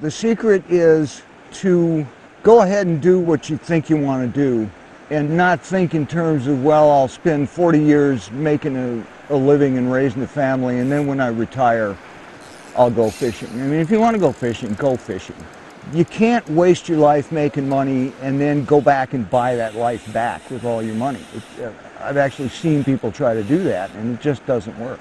The secret is to go ahead and do what you think you want to do and not think in terms of, well, I'll spend 40 years making a living and raising a family, and then when I retire, I'll go fishing. I mean, if you want to go fishing, go fishing. You can't waste your life making money and then go back and buy that life back with all your money. I've actually seen people try to do that, and it just doesn't work.